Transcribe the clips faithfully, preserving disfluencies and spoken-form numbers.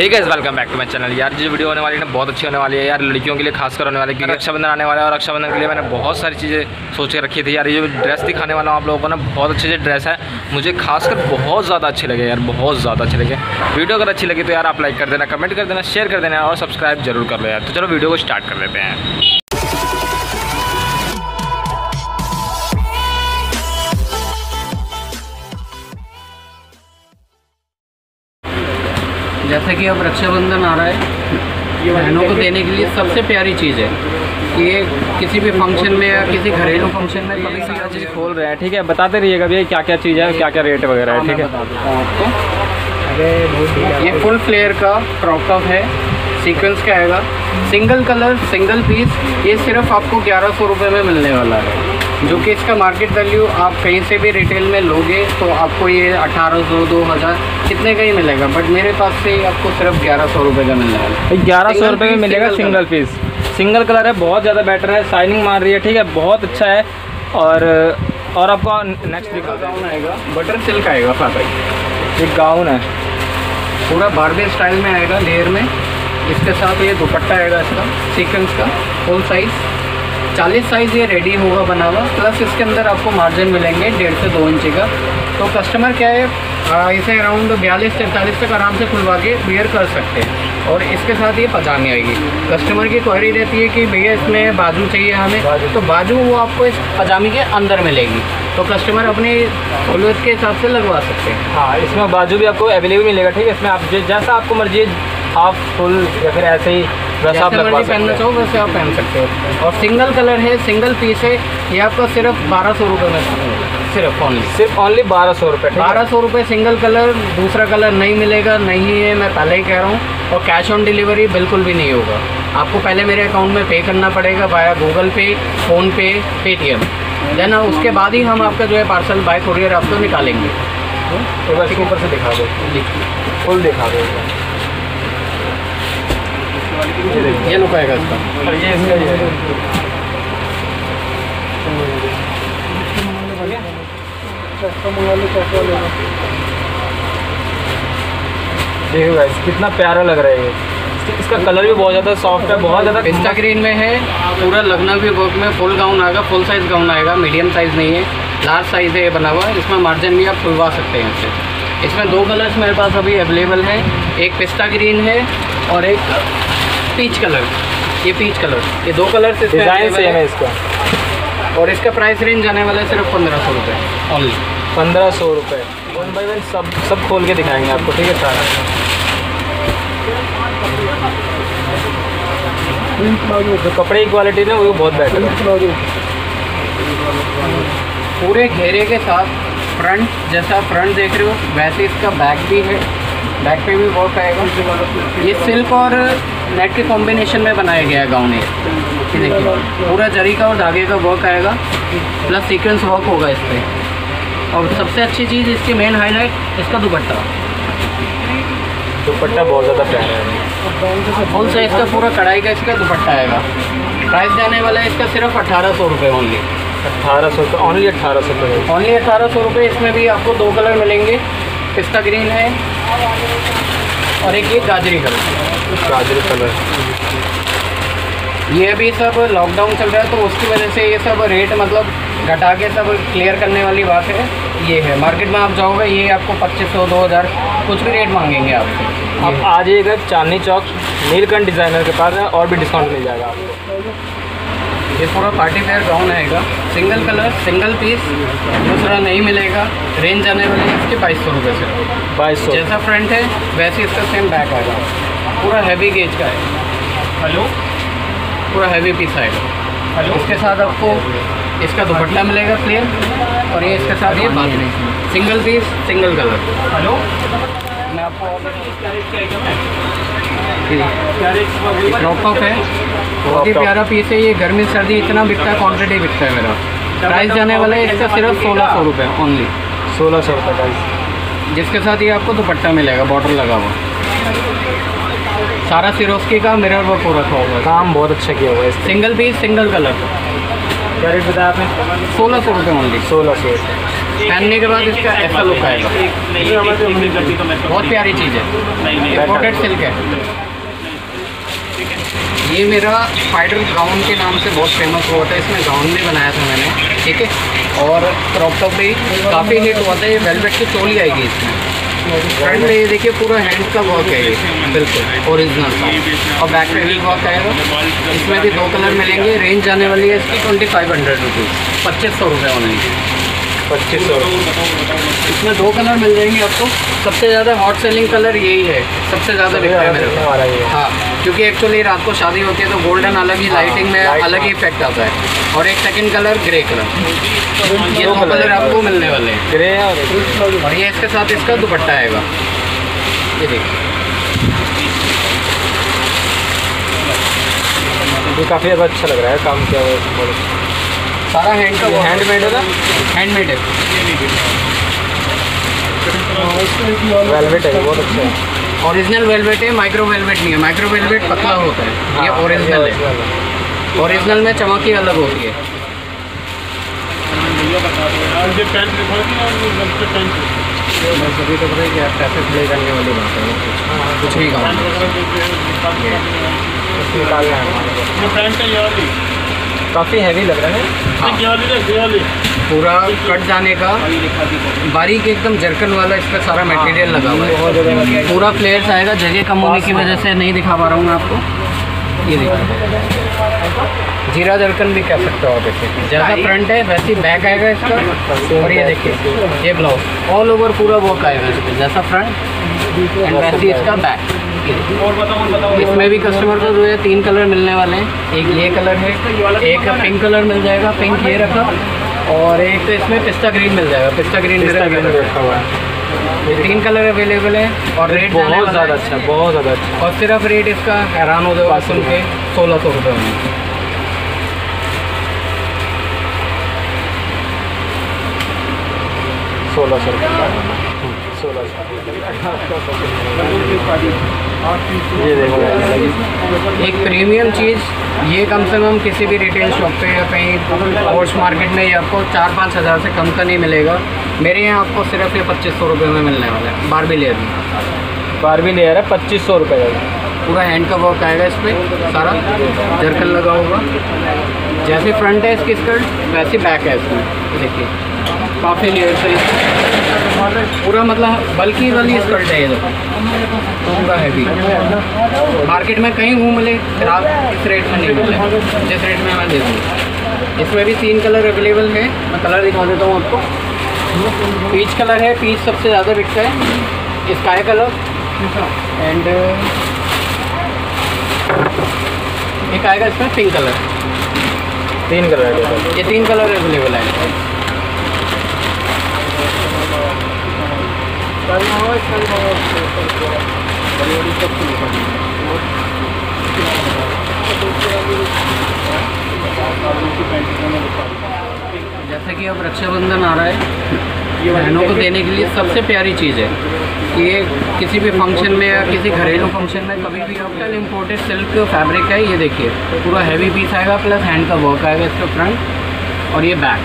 Hey guys welcome back to my channel. यार जो video होने वाली है ना बहुत अच्छी होने वाली है यार, लड़कियों के लिए खासकर होने वाली है क्योंकि रक्षाबंधन आने वाला है और रक्षाबंधन के लिए मैंने बहुत सारी चीज़ें सोच के रखी थी। यार ये जो ड्रेस दिखाने वाला हूँ आप लोगों को ना, बहुत अच्छे से ड्रेस है, मुझे खासकर बहुत ज़्यादा अच्छे लगे यार, बहुत ज़्यादा अच्छे लगे। वीडियो अगर अच्छी लगी तो यार आप लाइक कर देना, कमेंट कर देना, शेयर कर देना और सब्सक्राइब जरूर कर लो यार। तो चलो वीडियो को स्टार्ट कर लेते हैं। जैसा कि अब रक्षाबंधन आ रहा है, बहनों को देने के लिए सबसे प्यारी चीज़ है कि ये किसी भी फंक्शन में या किसी घरेलू फंक्शन में कभी सारा चीज़ खोल रहे हैं। ठीक है, बताते रहिएगा भैया क्या क्या चीज़ है, क्या क्या रेट वगैरह है। ठीक है आपको ये फुल फ्लेयर का क्रॉप टॉप है, सीक्वेंस का आएगा, सिंगल कलर सिंगल पीस, ये सिर्फ आपको ग्यारह सौ रुपये में मिलने वाला है, जो कि इसका मार्केट वैल्यू आप कहीं से भी रिटेल में लोगे तो आपको ये अठारह सौ, दो हज़ार कितने का ही मिलेगा, बट मेरे पास से आपको सिर्फ ग्यारह सौ रुपये का मिलने वाला है। ग्यारह सौ रुपये में मिलेगा सिंगल पीस, सिंगल कलर है, बहुत ज़्यादा बेटर है, शाइनिंग मार रही है। ठीक है, बहुत अच्छा है। और और आपका नेक्स्ट वीक गाउन आएगा, बटर सिल्क आएगा फैब्रिक, एक गाउन है पूरा बारबी स्टाइल में आएगा लेयर में। इसके साथ ये दुपट्टा आएगा इसका सीक्वेंस का, फुल साइज़ चालीस साइज़ ये रेडी होगा बना हुआ, प्लस इसके अंदर आपको मार्जिन मिलेंगे डेढ़ से दो इंची का। तो कस्टमर क्या है आ, इसे अराउंड बयालीस तैंतालीस तक आराम से खुलवा के वेयर कर सकते हैं। और इसके साथ ये पजामी आएगी। कस्टमर की क्वेरी रहती है कि भैया इसमें बाजू चाहिए हमें, तो बाजू वो आपको इस पजामी के अंदर मिलेगी, तो कस्टमर अपने जरूरत के हिसाब से लगवा सकते हैं। हाँ, इसमें बाजू भी आपको अवेलेबल मिलेगा। ठीक है, इसमें आप जैसा आपको मर्जी हाफ फुल या फिर ऐसे ही वैसा आप पहनना चाहो वैसे आप पहन सकते हो। और सिंगल कलर है, सिंगल पीस है, ये आपको सिर्फ बारह सौ रुपये में, सिर्फ ओनली सिर्फ ओनली बारह सौ रुपये बारह सौ रुपये सिंगल कलर, दूसरा कलर नहीं मिलेगा, नहीं है, मैं पहले ही कह रहा हूँ। और कैश ऑन डिलीवरी बिल्कुल भी नहीं होगा, आपको पहले मेरे अकाउंट में पे करना पड़ेगा via Google Pay, PhonePe, Paytm, then उसके बाद ही हम आपका जो है पार्सल बाय कुरियर आपको निकालेंगे। इसके ऊपर से दिखा दो, फुल दिखा दो, ये लुक आएगा इसका। और ये इसका ये देखो गाइस कितना प्यारा लग रहा है, इसका कलर भी बहुत ज़्यादा सॉफ्ट है, बहुत ज़्यादा पिस्ता ग्रीन में है, पूरा लखनवी वर्क में फुल गाउन आएगा, फुल साइज़ गाउन आएगा, मीडियम साइज़ नहीं है, लार्ज साइज़ है ये बना हुआ। इसमें मार्जिन भी आप खुलवा सकते हैं इससे। इसमें दो कलर्स मेरे पास अभी अवेलेबल हैं, एक पिस्ता ग्रीन है और एक पीच कलर, ये पीच कलर, ये दो कलर से डिज़ाइन सेम है इसका। और इसका प्राइस रेंज जाने वाला है सिर्फ पंद्रह सौ रुपये ओनली, पंद्रह सौ रुपये वन बाई वन सब सब खोल के दिखाएंगे आपको। ठीक है, सारा जो कपड़े की क्वालिटी ना वो बहुत बेटर है, पूरे घेरे के साथ फ्रंट, जैसा फ्रंट देख रहे हो वैसे इसका बैक भी है, बैक पे भी वर्क आएगा। ये सिल्क और नेट के कॉम्बिनेशन में बनाया गया है गाउन, ये देखिए पूरा जरी का और धागे का वर्क आएगा, प्लस सीक्वेंस वर्क होगा इस पर। और सबसे अच्छी चीज़ इसकी मेन हाईलाइट इसका दुपट्टा, दुपट्टा बहुत ज़्यादा प्यारा है, फुल साइज का पूरा कढ़ाई का इसका दुपट्टा आएगा। प्राइस जाने वाला है इसका सिर्फ अठारह सौ रुपये ओनली, अट्ठारह सौ रुपये ओनली अट्ठारह सौ रुपये ओनली अट्ठारह सौ रुपये इसमें भी आपको दो कलर मिलेंगे, पिस्ता ग्रीन है और एक ये गाजरी कलर, गाजरी कलर। ये अभी सब लॉकडाउन चल रहा है तो उसकी वजह से ये सब रेट मतलब घटा के सब क्लियर करने वाली बात है। ये है मार्केट में आप जाओगे ये आपको पच्चीस सौ, दो हज़ार कुछ भी रेट मांगेंगे आपको। आप आ जाइएगा चांदनी चौक नीलकंठ डिज़ाइनर के पास है और भी डिस्काउंट मिल जाएगा आपको। ये पूरा पार्टी वेयर गाउन आएगा, सिंगल कलर सिंगल पीस, दूसरा नहीं मिलेगा। रेंज आने वाली है इसके बाईस सौ रुपये से, बाईस सौ जैसा फ्रंट है वैसे इसका सेम बैक आएगा, पूरा हैवी गेज का है, हेलो पूरा हैवी पीस आएगा। हेलो इसके साथ आपको इसका दुपट्टा मिलेगा प्लेन, और ये इसके साथ ये बाजू single piece single colour. Hello मैं आपको क्रॉप टॉप है, बहुत ही प्यारा पीस है, ये गर्मी सर्दी इतना बिकता है, क्वान्टिटी बिकता है मेरा। प्राइस जाने वाला है इसका सिर्फ सोलह सौ रुपये ओनली, सोलह सौ रुपये प्राइस। जिसके साथ ये आपको दुपट्टा मिलेगा बॉर्डर लगा हुआ, सारा सिरोस्की का मिरर वर्क हो रखा होगा, काम बहुत अच्छा किया हुआ है। सिंगल पीस सिंगल कलर, क्या रेट बताया आपने? सोलह सौ रुपये ओनली, सोलह सौ रुपये। पहनने के बाद इसका ऐसा लुक आएगा, बहुत प्यारी चीज़ है। इम्पोर्टेड सिल्क है ये, मेरा स्पाइडर गाउन के नाम से बहुत फेमस हुआ था, इसमें गाउन भी बनाया था मैंने, ठीक है। और क्रॉप टॉप भी काफ़ी हिट हुआ था। ये वेलवेट की चोली आएगी इसमें, फ्रंट में ये देखिए पूरा हैंड का वर्क है ये, बिल्कुल ओरिजिनल का। और बैक में भी वर्क आएगा। इसमें भी दो कलर मिलेंगे। रेंज जाने वाली है इसकी ट्वेंटी फाइव हंड्रेड रुपीज़ पच्चीस सौ रुपये होने की पच्चीस सौ इसमें दो कलर मिल जाएंगे आपको। सबसे ज़्यादा हॉट सेलिंग कलर यही है, सबसे ज़्यादा बिकता है मेरे को। हाँ, क्योंकि एक्चुअली रात को शादी होती है तो गोल्डन अलग ही लाइटिंग में अलग ही इफेक्ट आता है। और एक सेकंड कलर ग्रे कलर, ये दो कलर आपको मिलने वाले हैं, ग्रे और और ये इसके साथ इसका दुपट्टा आएगा। ये देखिए काफ़ी अच्छा लग रहा है, काम किया हुआ है सारा हैंड का, हैंडमेड है ना, हैंडमेड है, वेलवेट है, बहुत अच्छा है। ओरिजिनल वेलवेट है, माइक्रो वेलवेट नहीं है। माइक्रो वेलवेट पतला होता है, ये ओरिजिनल है। ओरिजिनल में चमक ही अलग होती है। सभी तो पता है कि आप कैसे प्ले करने वाली बात है, कुछ भी काम। काफ़ी हैवी लग रहा है। हाँ। पूरा कट जाने का बारीक एकदम जर्कन वाला इसका सारा मटेरियल लगा हुआ है, पूरा फ्लेयर्स आएगा। जगह कम होने की वजह से नहीं दिखा पा रहा हूँ मैं आपको। ये देखिए जीरा जर्कन भी कह सकते हो आप इसे, जैसा फ्रंट है वैसे बैक आएगा इसका। और ये देखिए ये ब्लाउज ऑल ओवर पूरा वर्क आएगा इसमें, जैसा फ्रंट एंड वैसे इसका बैक। और बताओ बताओ इसमें भी कस्टमर को जो है तीन कलर मिलने वाले हैं। एक ये कलर है, एक पिंक कलर मिल जाएगा, पिंक ये रखा, और एक तो इसमें पिस्ता ग्रीन मिल जाएगा, पिस्ता ग्रीन मेरा रखा हुआ है। तीन कलर अवेलेबल है और रेट बहुत ज़्यादा अच्छा, बहुत ज़्यादा अच्छा। और सिर्फ रेट इसका हैरान हो जाएगा सुन के, सोलह सौ रुपये में। सोलह सौ रुपये सोलह सौ ये देखो एक प्रीमियम चीज़। ये कम से कम किसी भी रिटेल शॉप पे या कहीं पोस्ट मार्केट में ये आपको चार पाँच हज़ार से कम का नहीं मिलेगा। मेरे यहाँ आपको सिर्फ ये पच्चीस सौ रुपये में मिलने वाला है। बारबी लेयर में बारबी लेयर है पच्चीस सौ रुपये का। पूरा हैंड का वर्क आएगा इस पर, सारा जर्कन लगा होगा। जैसे फ्रंट है इसकी स्कर्ट वैसे बैक है इसमें। देखिए काफ़ी लेयर से पूरा मतलब बल्कि वाली स्कर्ट है ये, पूरा हैवी। मार्केट में कहीं वो मिले आप इस रेट में नहीं मिले, जिस रेट में मैं दे दूँगा। इसमें भी तीन कलर अवेलेबल है, मैं कलर दिखा देता हूँ आपको। पीच कलर है, पीच सबसे ज़्यादा बिकता है। स्काई कलर एंड एक आएगा इसमें पिंक कलर। तीन कलर है, ये तीन कलर अवेलेबल है। जैसे कि अब रक्षाबंधन आ रहा है, ये बहनों को देने के लिए सबसे प्यारी चीज़ है। ये किसी भी फंक्शन में या किसी घरेलू फंक्शन में कभी भी आप कल इम्पोर्टेड सिल्क फैब्रिक है। ये देखिए पूरा हैवी पीस आएगा, प्लस हैंड का वर्क आएगा इसका फ्रंट और ये बैक।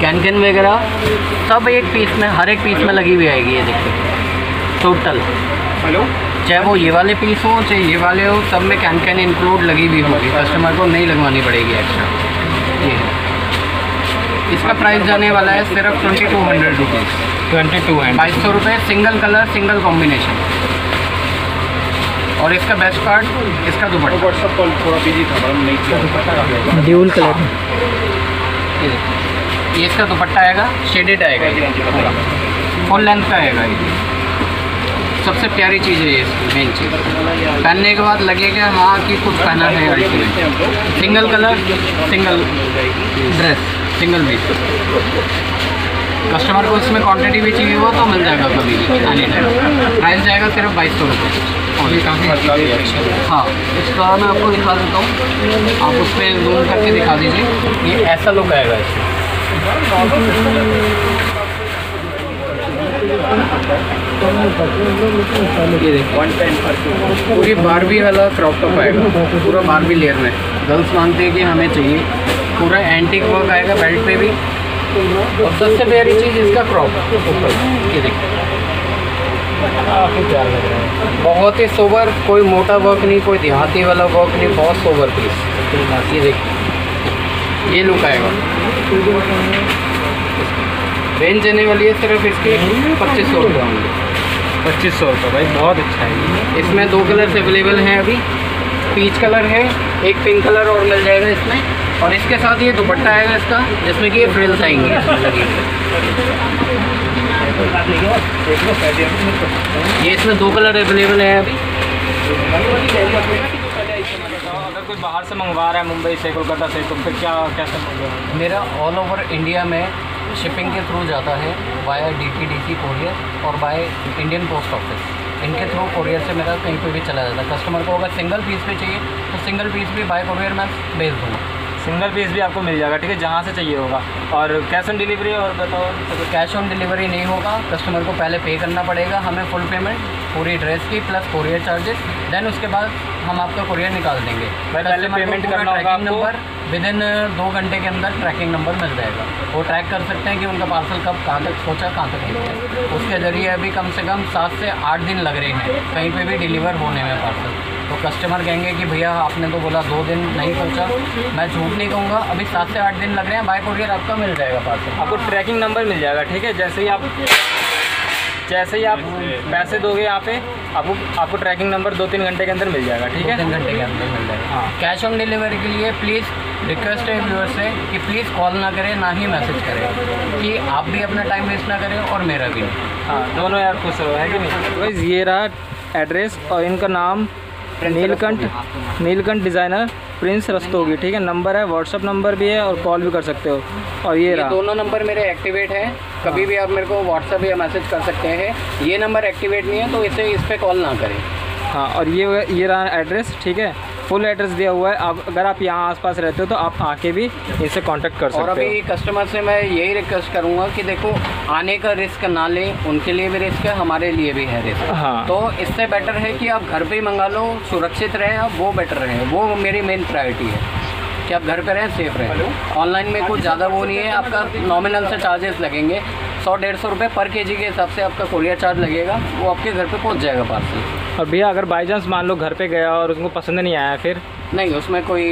कैन कैन वगैरह सब एक पीस में, हर एक पीस में लगी हुई आएगी। ये देखिए टोटल, चाहे वो ये वाले पीस हो चाहे ये वाले हो, सब में कैन कैन इंक्लूड लगी हुई होगी, कस्टमर को नहीं लगवानी पड़ेगी एक्स्ट्रा। ये इसका प्राइस जाने वाला है सिर्फ twenty two hundred rupees twenty two hundred बाईस सौ रुपये सिंगल कलर सिंगल कॉम्बिनेशन। और इसका बेस्ट पार्ट इसका दुपट्टा, ड्यूल कलर। ये देखिए ये इसका दुपट्टा आएगा, शेडेड आएगा, फुल लेंथ का आएगा। ये सबसे प्यारी चीज़ है, ये मेन चीज़। पहनने के बाद लगेगा हाँ कि कुछ पहना है इसमें। Single colour single dress single piece. Customer को इसमें क्वांटिटी भी चाहिए हुआ तो मिल जाएगा कभी भी, एनी टाइम। प्राइस जाएगा सिर्फ बाईस सौ रुपये और भी काफ़ी अच्छा है। हाँ इसका मैं आपको दिखा देता हूँ, आप उस पर जूम करके दिखा दीजिए। ये ऐसा लुक आएगा इसमें। ये देखो पूरी बारबी वाला क्रॉप टॉप आएगा, पूरा बारबी लेयर में। गर्ल्स मांगते हैं कि हमें चाहिए, पूरा एंटीक वर्क आएगा बेल्ट पे भी और सबसे प्यारी चीज़ इसका क्रॉप, ये देखिए काफ़ी प्यार लग रहा है, बहुत ही सोबर, कोई मोटा वर्क नहीं, कोई देहाती वाला वर्क नहीं, बहुत सोबर पीस। ये देखिए ये लुक आएगा, रेंज देने वाली है सिर्फ इसकी पच्चीस सौ रुपये पच्चीस सौ रुपये भाई बहुत अच्छा है। इसमें दो कलर्स अवेलेबल हैं अभी, पीच कलर है, एक पिंक कलर और मिल जाएगा इसमें, और इसके साथ ये दुपट्टा आएगा इसका जिसमें कि ये फ्रिल्स आएंगे। ये इसमें दो कलर अवेलेबल है अभी। अगर कोई बाहर से मंगवा रहा है मुंबई से, कोलकाता से, तो फिर क्या कैसे मंगवाएं? मेरा ऑल ओवर इंडिया में शिपिंग के थ्रू जाता है, वाया डीटीडीसी कोरियर और बाय इंडियन पोस्ट ऑफिस, इनके थ्रू कोरियर से मेरा कहीं पे भी चला जाता है। कस्टमर को अगर सिंगल पीस पे चाहिए तो सिंगल पीस भी बाय कोरियर मैं भेज दूँगा, सिंगल पीस भी आपको मिल जाएगा, ठीक है, जहाँ से चाहिए होगा। और कैश ऑन डिलीवरी? और बताओ तो कैश ऑन डिलीवरी नहीं होगा, कस्टमर को पहले पे करना पड़ेगा हमें फुल पेमेंट, पूरी ड्रेस की प्लस कोरियर चार्जेस, देन उसके बाद हम आपका कोरियर निकाल देंगे। पहले पेमेंट करना होगा, ट्रैकिंग नंबर विद इन दो घंटे के अंदर ट्रैकिंग नंबर मिल जाएगा, वो ट्रैक कर सकते हैं कि उनका पार्सल कब कहाँ तक पहुँचा, कहाँ तक नहीं है। उसके ज़रिए अभी कम से कम सात से आठ दिन लग रहे हैं कहीं पे भी डिलीवर होने में पार्सल, तो कस्टमर कहेंगे कि भैया आपने तो बोला दो दिन नहीं पहुँचा, मैं झूठ नहीं कहूँगा, अभी सात से आठ दिन लग रहे हैं, बाय कोरियर आपका मिल जाएगा पार्सल, आपको ट्रैकिंग नंबर मिल जाएगा, ठीक है। जैसे ही आप जैसे ही आप पैसे दोगे यहाँ पे आपको आपको ट्रैकिंग नंबर दो तीन घंटे के अंदर मिल जाएगा, ठीक है, तीन घंटे के अंदर मिल जाएगा। हाँ, कैश ऑन डिलीवरी के लिए प्लीज़ रिक्वेस्ट है व्यूअर से कि प्लीज़ कॉल ना करें, ना ही मैसेज करें, कि आप भी अपना टाइम वेस्ट ना करें और मेरा भी नहीं। हाँ, दोनों यार खुश रहो, है कि नहीं भाई। ये रहा एड्रेस और इनका नाम नीलकंठ, नीलकंठ डिज़ाइनर, प्रिंस रस्तोगी, ठीक है। नंबर है, व्हाट्सअप नंबर भी है और कॉल भी कर सकते हो। और ये, ये रहा, दोनों नंबर मेरे एक्टिवेट हैं, कभी भी आप मेरे को व्हाट्सअप या मैसेज कर सकते हैं, ये नंबर एक्टिवेट नहीं है तो इसे इस पर कॉल ना करें। हाँ, और ये ये रहा एड्रेस, ठीक है, फुल एड्रेस दिया हुआ है। आप अगर आप यहाँ आसपास रहते हो तो आप आके भी इनसे कांटेक्ट कर सकते हो। और अभी कस्टमर से मैं यही रिक्वेस्ट करूँगा कि देखो आने का रिस्क ना लें, उनके लिए भी रिस्क है, हमारे लिए भी है रिस्क। हाँ, तो इससे बेटर है कि आप घर पे ही मंगा लो, सुरक्षित रहें आप, वो बेटर रहें, वो मेरी मेन प्रायोरिटी है कि आप घर पर रहें, सेफ रहें। ऑनलाइन में कुछ ज़्यादा वो नहीं है, आपका नॉमिनल से चार्जेस लगेंगे, सौ डेढ़ सौ रुपये पर के जी के हिसाब से आपका कोरियर चार्ज लगेगा, वो आपके घर पे पहुंच जाएगा पार्सल। और भैया अगर बाई चांस मान लो घर पे गया और उसको पसंद नहीं आया, फिर नहीं, उसमें कोई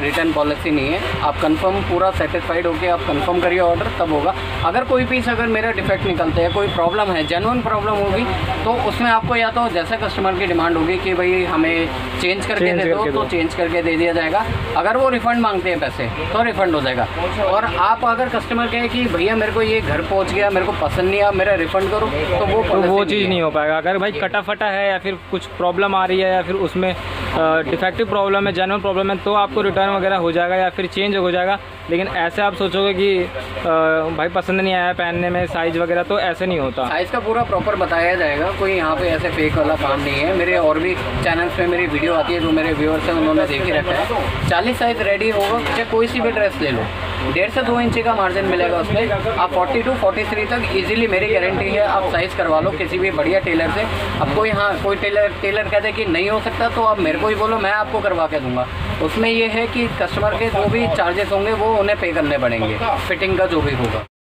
रिटर्न पॉलिसी नहीं है, आप कंफर्म पूरा सेटिस्फाइड होकर आप कंफर्म करिए ऑर्डर, तब होगा। अगर कोई पीस अगर मेरा डिफेक्ट निकलता है, कोई प्रॉब्लम है, जेन्युइन प्रॉब्लम होगी, तो उसमें आपको या तो जैसा कस्टमर की डिमांड होगी कि भाई हमें चेंज करके दे दो, तो चेंज करके दे दिया जाएगा। अगर वो रिफ़ंड मांगते हैं पैसे तो रिफ़ंड हो जाएगा। और आप अगर कस्टमर कहें कि भैया मेरे को ये घर पहुँच गया, मेरे को पसंद नहीं आया, मेरा रिफ़ंड करो, तो वो वो चीज़ नहीं हो पाएगा। अगर भाई कटा फटा है या फिर कुछ प्रॉब्लम आ रही है या फिर उसमें डिफेक्टिव प्रॉब्लम में जेन्युइन प्रॉब्लम है, तो आपको रिटर्न वगैरह हो जाएगा या फिर चेंज हो जाएगा। लेकिन ऐसे आप सोचोगे कि आ, भाई पसंद नहीं आया पहनने में, साइज़ वगैरह, तो ऐसे नहीं होता। साइज़ का पूरा प्रॉपर बताया जाएगा, कोई यहाँ पे ऐसे फेक वाला काम नहीं है। मेरे और भी चैनल्स पे मेरी वीडियो आती है, जो मेरे व्यूअर्स हैं उन्होंने देख ही रखा है। चालीस साइज़ रेडी होगा, चाहे कोई सी भी ड्रेस ले लो, डेढ़ से दो इंच का मार्जिन मिलेगा उसमें, आप बयालीस, तैंतालीस तक इजीली, मेरी गारंटी है, आप साइज़ करवा लो किसी भी बढ़िया टेलर से। अब कोई हाँ कोई टेलर टेलर कहते हैं कि नहीं हो सकता, तो आप मेरे को ही बोलो, मैं आपको करवा के दूंगा। उसमें ये है कि कस्टमर के जो भी चार्जेस होंगे वो उन्हें पे करने पड़ेंगे, फिटिंग का जो भी होगा।